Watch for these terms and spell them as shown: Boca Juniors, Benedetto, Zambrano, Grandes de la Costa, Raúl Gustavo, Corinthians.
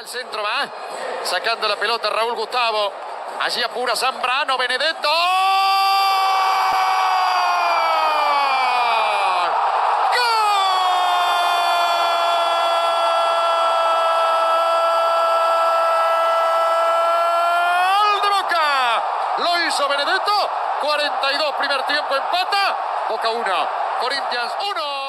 al centro, va sacando la pelota Raúl Gustavo. Allí apura Zambrano, Benedetto. ¡Gol! ¡Gol de Boca! Lo hizo Benedetto. 42, primer tiempo, empata. Boca 1, Corinthians 1.